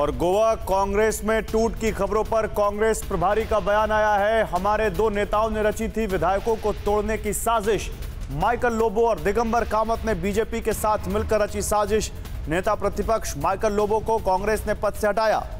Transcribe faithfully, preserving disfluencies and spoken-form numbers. और गोवा कांग्रेस में टूट की खबरों पर कांग्रेस प्रभारी का बयान आया है। हमारे दो नेताओं ने रची थी विधायकों को तोड़ने की साजिश। माइकल लोबो और दिगंबर कामत ने बीजेपी के साथ मिलकर रची साजिश। नेता प्रतिपक्ष माइकल लोबो को कांग्रेस ने पद से हटाया।